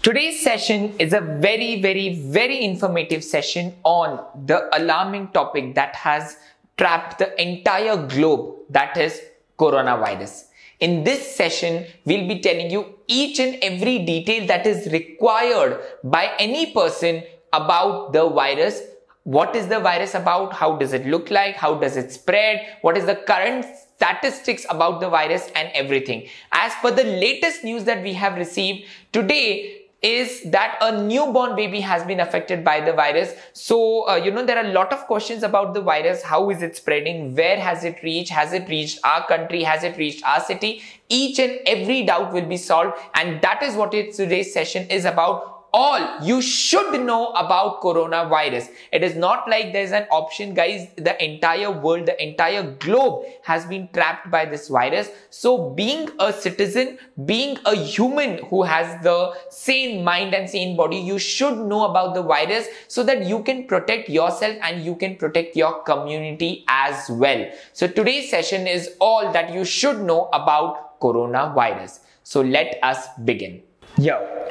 Today's session is a very, very, very informative session on the alarming topic that has trapped the entire globe, that is coronavirus. In this session, we'll be telling you each and every detail that is required by any person about the virus. What is the virus about? How does it look like? How does it spread? What is the current statistics about the virus and everything? As per the latest news that we have received today, is that a newborn baby has been affected by the virus. So, there are a lot of questions about the virus. How is it spreading? Where has it reached? Has it reached our country? Has it reached our city? Each and every doubt will be solved. And that is what today's session is about. All you should know about coronavirus. It is not like there's an option, guys. The entire world, the entire globe has been trapped by this virus. So being a citizen, being a human who has the sane mind and sane body, you should know about the virus so that you can protect yourself and you can protect your community as well. So today's session is all that you should know about coronavirus. So let us begin.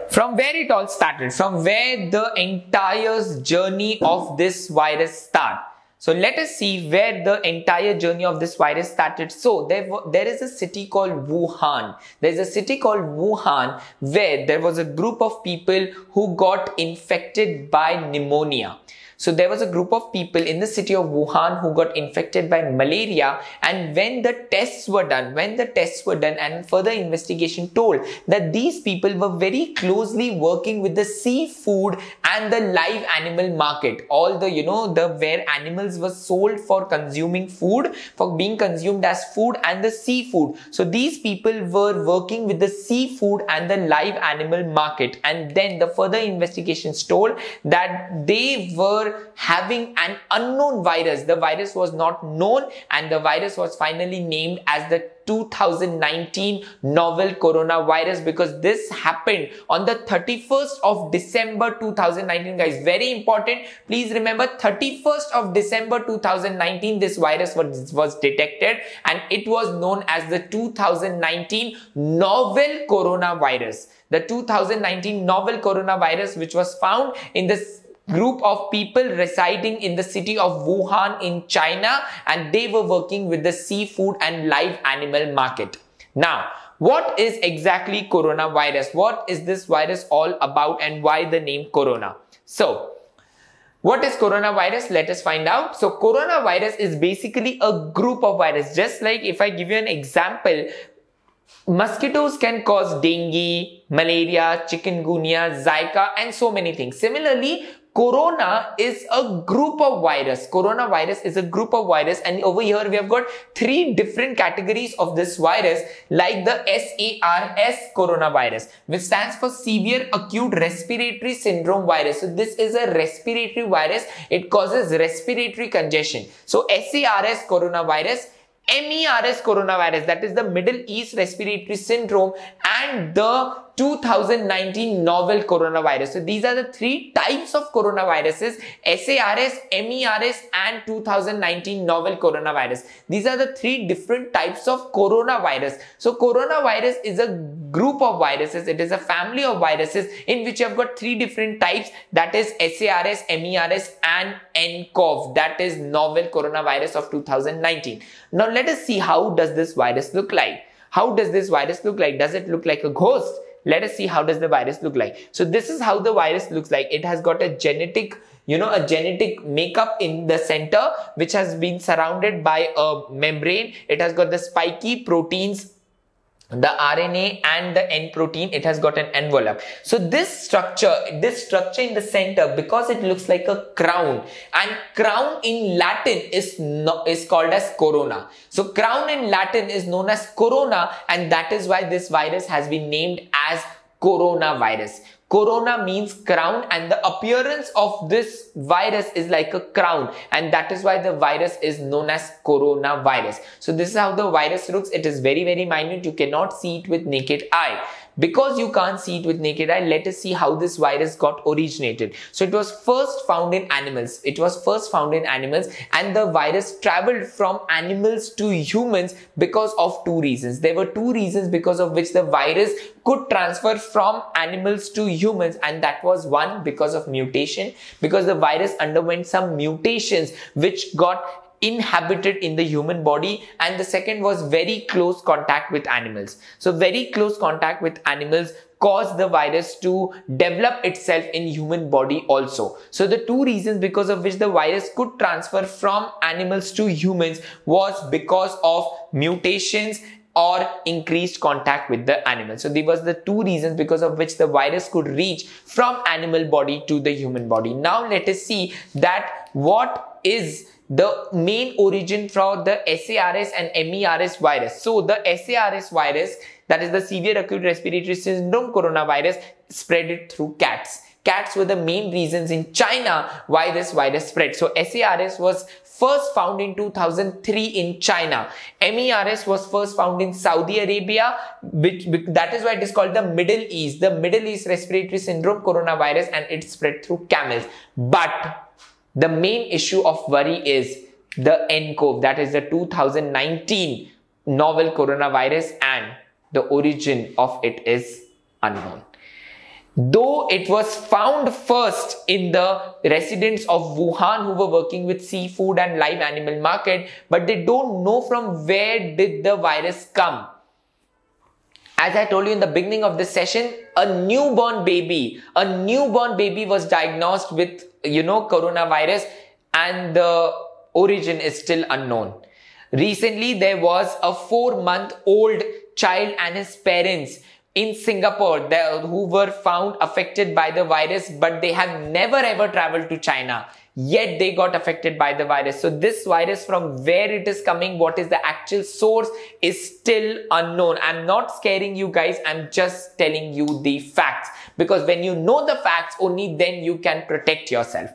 From where it all started, from where the entire journey of this virus started. So let us see where the entire journey of this virus started. So there is a city called Wuhan. There's a city called Wuhan where there was a group of people who got infected by pneumonia. So there was a group of people in the city of Wuhan who got infected by malaria, and when the tests were done, and further investigation told that these people were very closely working with the seafood and the live animal market. All the, where animals were sold for consuming food, for being consumed as food, and the seafood. So these people were working with the seafood and the live animal market. And then the further investigations told that they were having an unknown virus. The virus was not known, and the virus was finally named as the 2019 novel coronavirus because this happened on the 31st of December 2019. Guys, very important. Please remember 31st of December 2019, this virus was detected and it was known as the 2019 novel coronavirus. The 2019 novel coronavirus, which was found in the group of people residing in the city of Wuhan in China, and they were working with the seafood and live animal market. Now, what is exactly coronavirus? What is this virus all about, and why the name corona? So, what is coronavirus? Let us find out. So, coronavirus is basically a group of viruses. Just like if I give you an example, mosquitoes can cause dengue, malaria, chikungunya, Zika, and so many things. Similarly, corona is a group of virus. Coronavirus is a group of virus, and over here we have got three different categories of this virus, like the SARS coronavirus, which stands for severe acute respiratory syndrome virus. So this is a respiratory virus. It causes respiratory congestion. So SARS coronavirus, MERS coronavirus, that is the Middle East Respiratory Syndrome, and the 2019 novel coronavirus. So these are the three types of coronaviruses: SARS, MERS, and 2019 novel coronavirus. These are the three different types of coronavirus. So coronavirus is a group of viruses. It is a family of viruses in which you have got three different types. That is SARS, MERS, and nCoV. That is novel coronavirus of 2019. Now let us see, how does this virus look like? How does this virus look like? Does it look like a ghost? Let us see, how does the virus look like? So this is how the virus looks like. It has got a genetic, makeup in the center, which has been surrounded by a membrane. It has got the spiky proteins, the RNA and the N protein. It has got an envelope. So this structure in the center, because it looks like a crown, and crown in Latin is called as corona. So crown in Latin is known as corona, and that is why this virus has been named as coronavirus. Corona means crown, and the appearance of this virus is like a crown, and that is why the virus is known as coronavirus. So this is how the virus looks. It is very, very minute. You cannot see it with naked eye. Because you can't see it with naked eye, let us see how this virus got originated. So it was first found in animals. And the virus traveled from animals to humans because of two reasons. There were two reasons because of which the virus could transfer from animals to humans, and that was one, because of mutation, because the virus underwent some mutations which got inhabited in the human body, and the second was very close contact with animals. So very close contact with animals caused the virus to develop itself in human body also. So the two reasons because of which the virus could transfer from animals to humans was because of mutations or increased contact with the animal. So there was the two reasons because of which the virus could reach from animal body to the human body. Now let us see that what is the main origin for the SARS and MERS virus. So the SARS virus, that is the severe acute respiratory syndrome coronavirus, spread it through cats. Cats were the main reasons in China why this virus spread. So SARS was first found in 2003 in China. MERS was first found in Saudi Arabia, that is why it is called the Middle East. The Middle East respiratory syndrome coronavirus, and it spread through camels. But the main issue of worry is the nCoV, that is the 2019 novel coronavirus, and the origin of it is unknown. Though it was found first in the residents of Wuhan who were working with seafood and live animal market, but they don't know from where did the virus come. As I told you in the beginning of this session, a newborn baby was diagnosed with, coronavirus, and the origin is still unknown. Recently, there was a 4-month-old child and his parents in Singapore who were found affected by the virus, but they have never ever traveled to China. Yet they got affected by the virus. So this virus, from where it is coming, what is the actual source, is still unknown. I'm not scaring you guys. I'm just telling you the facts, because when you know the facts, only then you can protect yourself.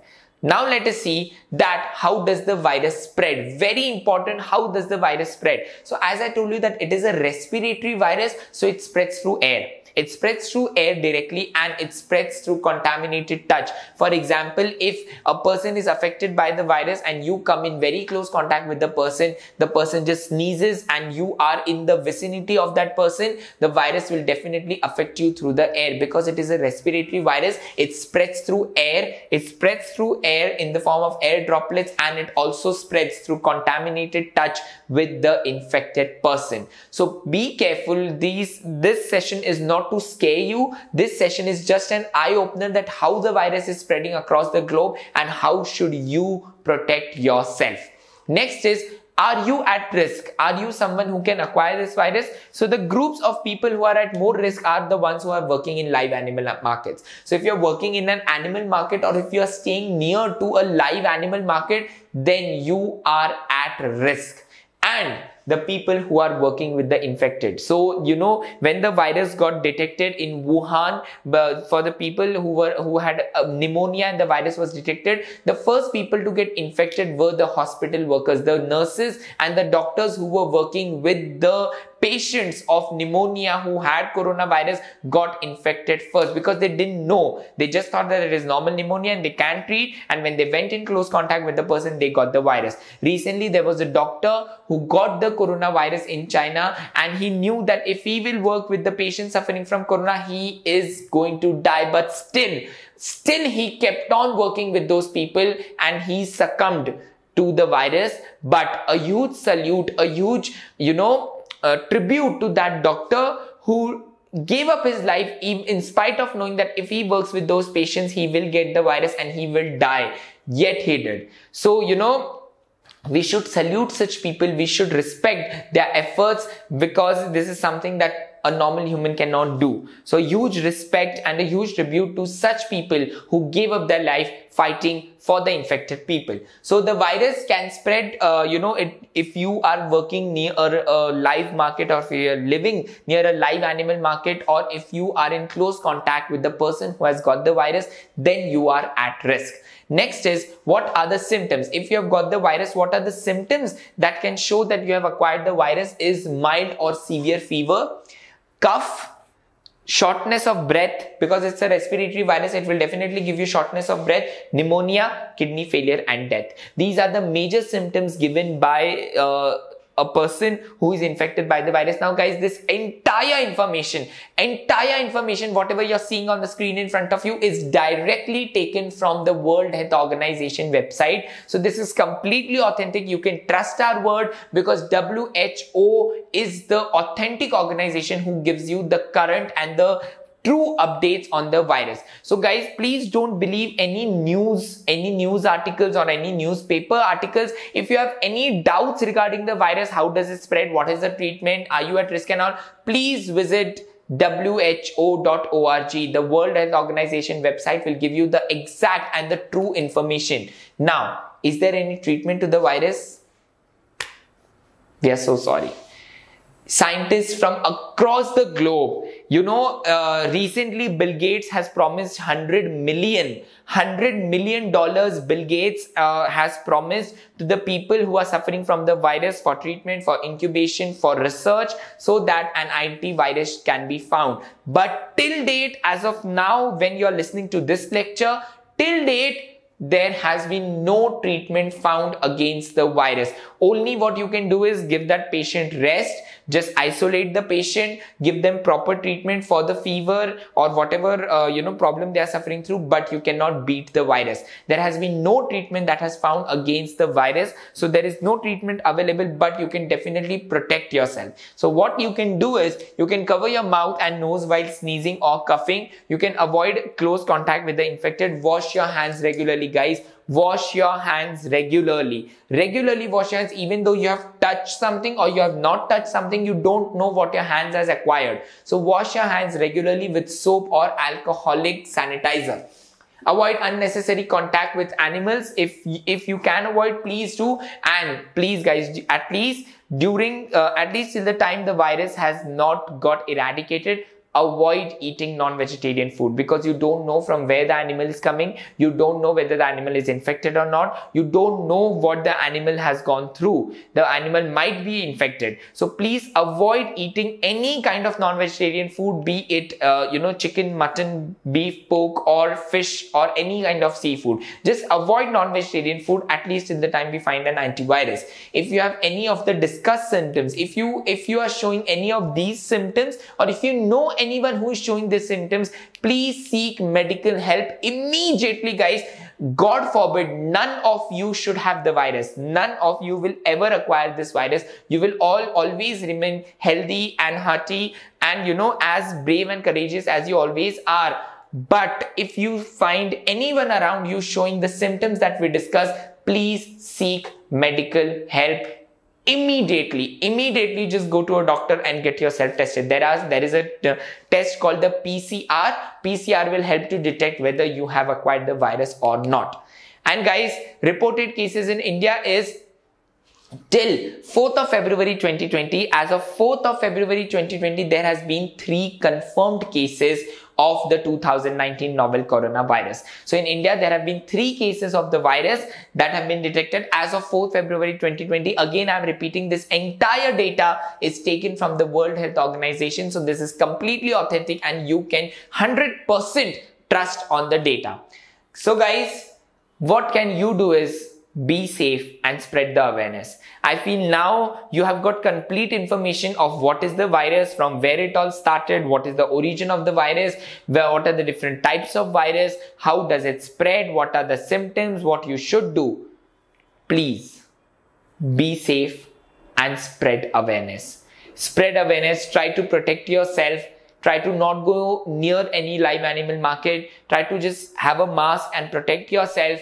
Now let us see that how does the virus spread. Very important, how does the virus spread. So as I told you that it is a respiratory virus, so it spreads through air. It spreads through air directly, and it spreads through contaminated touch. For example, if a person is affected by the virus and you come in very close contact with the person just sneezes and you are in the vicinity of that person, the virus will definitely affect you through the air, because it is a respiratory virus. It spreads through air. It spreads through air in the form of air droplets, and it also spreads through contaminated touch with the infected person. So be careful. This session is not to scare you. This session is just an eye-opener that how the virus is spreading across the globe and how should you protect yourself. Next is, are you at risk? Are you someone who can acquire this virus? So the groups of people who are at more risk are the ones who are working in live animal markets. So if you're working in an animal market, or if you're staying near to a live animal market, then you are at risk. And the people who are working with the infected. So, when the virus got detected in Wuhan, for the people who had pneumonia and the virus was detected, the first people to get infected were the hospital workers, the nurses and the doctors who were working with the patients of pneumonia who had coronavirus got infected first, because they didn't know. They just thought that it is normal pneumonia and they can treat, and when they went in close contact with the person, they got the virus. Recently, there was a doctor who got the coronavirus in China, and he knew that if he will work with the patient suffering from corona, he is going to die, but still he kept on working with those people and he succumbed to the virus. But a huge salute, a huge tribute to that doctor who gave up his life in spite of knowing that if he works with those patients, he will get the virus and he will die, yet he did. So we should salute such people. We should respect their efforts, because this is something that a normal human cannot do. So huge respect and a huge tribute to such people who gave up their life fighting for the infected people. So the virus can spread, if you are working near a live market, or if you are living near a live animal market, or if you are in close contact with the person who has got the virus, then you are at risk. Next is, what are the symptoms? If you have got the virus, what are the symptoms that can show that you have acquired the virus? Is mild or severe fever, cough, Shortness of breath, because it's a respiratory virus, it will definitely give you shortness of breath, pneumonia, kidney failure and death. These are the major symptoms given by a person who is infected by the virus. Now guys, this entire information, whatever you're seeing on the screen in front of you, is directly taken from the World Health Organization website. So this is completely authentic. You can trust our word, because WHO is the authentic organization who gives you the current and the true updates on the virus. So guys, please don't believe any news articles or any newspaper articles. If you have any doubts regarding the virus, how does it spread, what is the treatment, are you at risk and all, please visit WHO.org. The World Health Organization website will give you the exact and the true information. Now, is there any treatment to the virus? We are so sorry. Scientists from across the globe, recently Bill Gates has promised $100 million Bill Gates has promised to the people who are suffering from the virus for treatment, for incubation, for research, so that an antivirus can be found. But till date, as of now, when you're listening to this lecture, till date, there has been no treatment found against the virus. Only what you can do is give that patient rest, just isolate the patient, give them proper treatment for the fever or whatever problem they are suffering through, but you cannot beat the virus. There has been no treatment that has found against the virus, so there is no treatment available, but you can definitely protect yourself. So what you can do is, you can cover your mouth and nose while sneezing or coughing. You can avoid close contact with the infected. Wash your hands regularly, guys. Wash your hands regularly. Wash your hands. Even though you have touched something or you have not touched something, you don't know what your hands has acquired. So wash your hands regularly with soap or alcoholic sanitizer. Avoid unnecessary contact with animals. If you can avoid, please do. And please guys, at least till the time the virus has not got eradicated, avoid eating non-vegetarian food, because you don't know from where the animal is coming. You don't know whether the animal is infected or not. You don't know what the animal has gone through. The animal might be infected. So please avoid eating any kind of non-vegetarian food, be it, chicken, mutton, beef, pork or fish or any kind of seafood. Just avoid non-vegetarian food at least till the time we find an antivirus. If you have any of the discussed symptoms, if you are showing any of these symptoms, or if you know anyone who is showing these symptoms, please seek medical help immediately, guys. God forbid, none of you should have the virus. None of you will ever acquire this virus. You will all always remain healthy and hearty and as brave and courageous as you always are. But if you find anyone around you showing the symptoms that we discussed, please seek medical help. Immediately just go to a doctor and get yourself tested. There is a test called the PCR. PCR will help to detect whether you have acquired the virus or not. And guys, reported cases in India is till 4th of February 2020. As of 4th of February 2020, there has been 3 confirmed cases of the 2019 novel coronavirus. So in India, there have been 3 cases of the virus that have been detected as of 4th February 2020. Again, I'm repeating, this entire data is taken from the World Health Organization. So this is completely authentic and you can 100% trust on the data. So guys, what can you do is, be safe and spread the awareness. I feel now you have got complete information of what is the virus, from where it all started, what is the origin of the virus, what are the different types of virus, how does it spread, what are the symptoms, what you should do. Please be safe and spread awareness. Spread awareness, try to protect yourself. Try to not go near any live animal market. Try to just have a mask and protect yourself.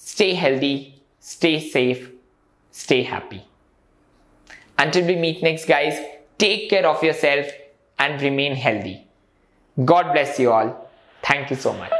Stay healthy, stay safe, stay happy. Until we meet next, guys, take care of yourself and remain healthy. God bless you all. Thank you so much.